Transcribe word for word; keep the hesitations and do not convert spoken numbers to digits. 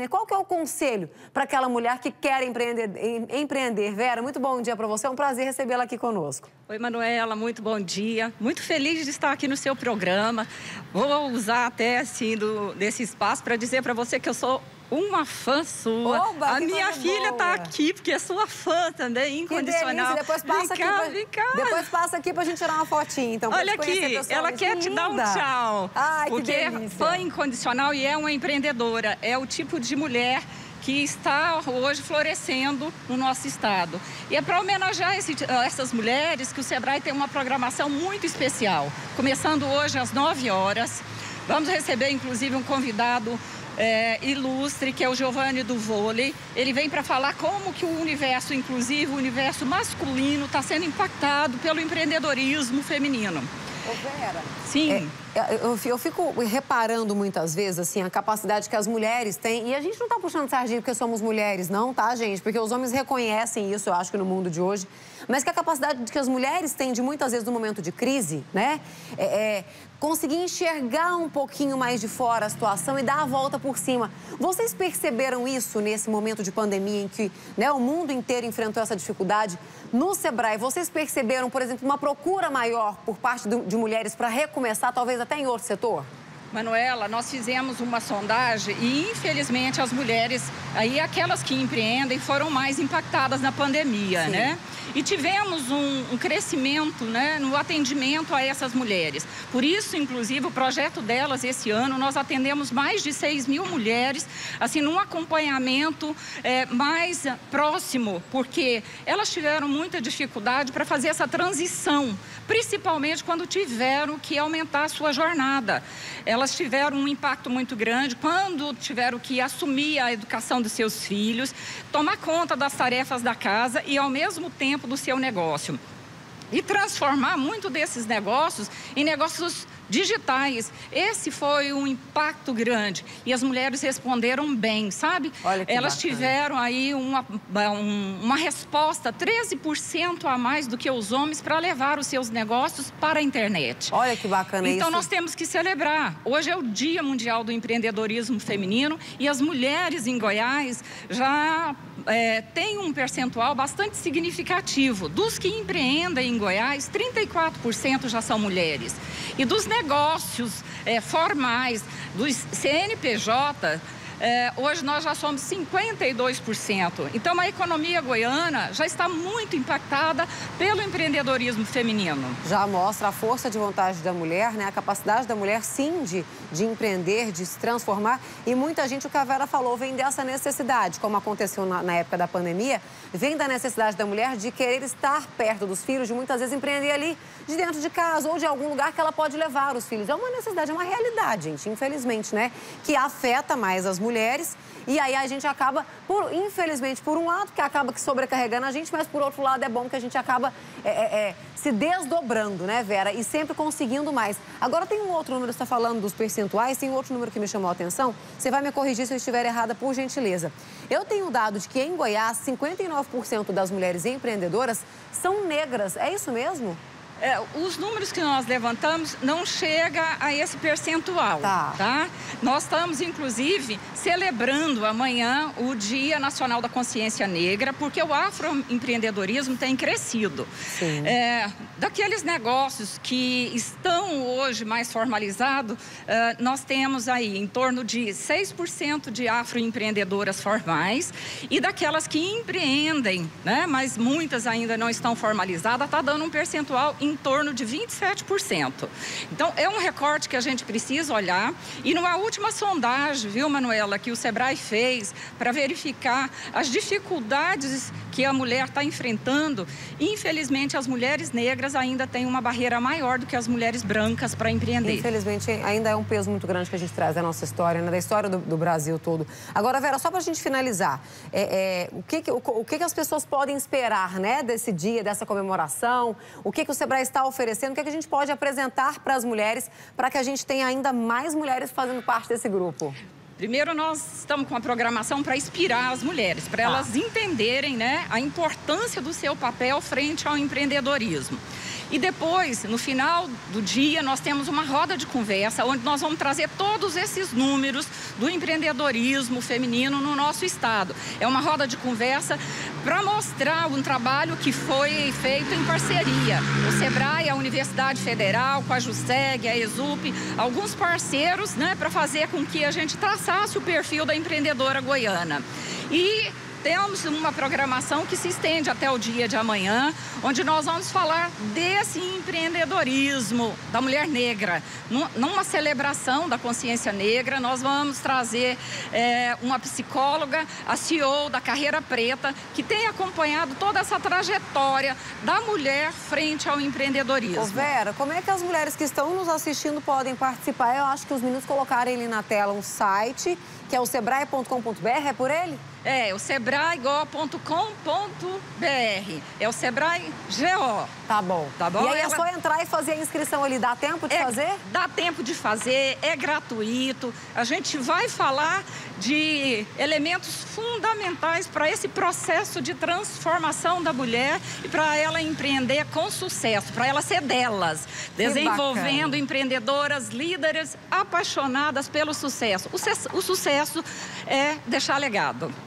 empreender. Qual que é o conselho para aquela mulher que quer empreender, empreender? Vera, muito bom dia para você, é um prazer recebê-la aqui conosco. Oi, Manuela, muito bom dia. Muito feliz de estar aqui no seu programa. Vou usar até, assim, do, desse espaço para dizer para você que eu sou uma fã sua. Oba, a minha filha boa. Tá aqui, porque é sua fã também, incondicional. Depois passa, vem cá, aqui pra, vem cá. Depois passa aqui pra gente tirar uma fotinha, então. Olha aqui, ela quer linda. Te dar um tchau. Ai, porque que delícia. É fã incondicional e é uma empreendedora. É o tipo de mulher que está hoje florescendo no nosso estado. E é para homenagear esse, essas mulheres que o Sebrae tem uma programação muito especial. Começando hoje às nove horas. Vamos receber, inclusive, um convidado É, ilustre, que é o Giovanni Duvoli. Ele vem para falar como que o universo inclusivo, o universo masculino, está sendo impactado pelo empreendedorismo feminino. Ô Vera, sim. É, eu, eu fico reparando muitas vezes, assim, a capacidade que as mulheres têm. E a gente não está puxando sardinha porque somos mulheres, não, tá, gente? Porque os homens reconhecem isso, eu acho que no mundo de hoje. Mas que a capacidade que as mulheres têm de, muitas vezes, no momento de crise, né? É, é, conseguir enxergar um pouquinho mais de fora a situação e dar a volta por cima. Vocês perceberam isso nesse momento de pandemia em que, né, o mundo inteiro enfrentou essa dificuldade? No Sebrae, vocês perceberam, por exemplo, uma procura maior por parte do, de mulheres para recomeçar, talvez até em outro setor? Manuela, nós fizemos uma sondagem e, infelizmente, as mulheres, aí aquelas que empreendem, foram mais impactadas na pandemia, sim, né? E tivemos um, um crescimento, né, no atendimento a essas mulheres. Por isso, inclusive, o projeto Delas, esse ano, nós atendemos mais de seis mil mulheres, assim, num acompanhamento é, mais próximo, porque elas tiveram muita dificuldade para fazer essa transição, principalmente quando tiveram que aumentar a sua jornada. Elas tiveram um impacto muito grande quando tiveram que assumir a educação dos seus filhos, tomar conta das tarefas da casa e, ao mesmo tempo, do seu negócio. E transformar muito desses negócios em negócios digitais. Esse foi um impacto grande. E as mulheres responderam bem, sabe? Olha que elas bacana. Tiveram aí uma, uma resposta treze por cento a mais do que os homens para levar os seus negócios para a internet. Olha que bacana isso. Então nós temos que celebrar. Hoje é o Dia Mundial do Empreendedorismo Feminino e as mulheres em Goiás já é, têm um percentual bastante significativo. Dos que empreendem em Goiás, trinta e quatro por cento já são mulheres. E dos negócios é, formais, dos C N P J, é, hoje nós já somos cinquenta e dois por cento. Então, a economia goiana já está muito impactada pelo empreendedorismo feminino. Já mostra a força de vontade da mulher, né? A capacidade da mulher, sim, de, de empreender, de se transformar. E muita gente, o que a Vera falou, vem dessa necessidade, como aconteceu na, na época da pandemia, vem da necessidade da mulher de querer estar perto dos filhos, de muitas vezes empreender ali de dentro de casa ou de algum lugar que ela pode levar os filhos. É uma necessidade, é uma realidade, gente, infelizmente, né? Que afeta mais as mulheres. mulheres, e aí a gente acaba, por, infelizmente, por um lado, que acaba que sobrecarregando a gente, mas por outro lado é bom que a gente acaba é, é, se desdobrando, né, Vera? E sempre conseguindo mais. Agora tem um outro número, você está falando dos percentuais, tem um outro número que me chamou a atenção, você vai me corrigir se eu estiver errada, por gentileza. Eu tenho o dado de que em Goiás, cinquenta e nove por cento das mulheres empreendedoras são negras, é isso mesmo? É, os números que nós levantamos não chegam a esse percentual, tá. tá? Nós estamos, inclusive, celebrando amanhã o Dia Nacional da Consciência Negra, porque o afroempreendedorismo tem crescido. É, daqueles negócios que estão hoje mais formalizados, é, nós temos aí em torno de seis por cento de afroempreendedoras formais e daquelas que empreendem, né? Mas muitas ainda não estão formalizadas, está dando um percentual em torno de vinte e sete por cento. Então, é um recorte que a gente precisa olhar. E numa última sondagem, viu, Manuela, que o Sebrae fez para verificar as dificuldades que a mulher está enfrentando, infelizmente, as mulheres negras ainda têm uma barreira maior do que as mulheres brancas para empreender. Infelizmente, ainda é um peso muito grande que a gente traz da nossa história, né? Da história do, do Brasil todo. Agora, Vera, só para a gente finalizar, é, é, o, que, que, o, o que, que as pessoas podem esperar, né, desse dia, dessa comemoração? O que, que o O Sebrae está oferecendo, o que, é que a gente pode apresentar para as mulheres, para que a gente tenha ainda mais mulheres fazendo parte desse grupo? Primeiro, nós estamos com uma programação para inspirar as mulheres, para elas ah. entenderem, né, a importância do seu papel frente ao empreendedorismo. E depois, no final do dia, nós temos uma roda de conversa onde nós vamos trazer todos esses números do empreendedorismo feminino no nosso estado. É uma roda de conversa para mostrar um trabalho que foi feito em parceria. O Sebrae, a Universidade Federal, com a JUSSEG, a ESUP, alguns parceiros, né, para fazer com que a gente traçasse o perfil da empreendedora goiana. E temos uma programação que se estende até o dia de amanhã, onde nós vamos falar desse empreendedorismo da mulher negra. Numa celebração da consciência negra, nós vamos trazer é, uma psicóloga, a C E O da Carreira Preta, que tem acompanhado toda essa trajetória da mulher frente ao empreendedorismo. Ô Vera, como é que as mulheres que estão nos assistindo podem participar? Eu acho que os meninos colocarem ali na tela um site, que é o sebrae ponto com ponto br, é por ele? É, o sebrae go ponto com ponto br. É o Sebrae G O. Tá bom. Tá bom? E aí ela... é só entrar e fazer a inscrição ali. Dá tempo de é, fazer? Dá tempo de fazer, é gratuito. A gente vai falar de elementos fundamentais para esse processo de transformação da mulher e para ela empreender com sucesso, para ela ser delas. Desenvolvendo empreendedoras, líderes apaixonadas pelo sucesso. O, o sucesso é deixar legado.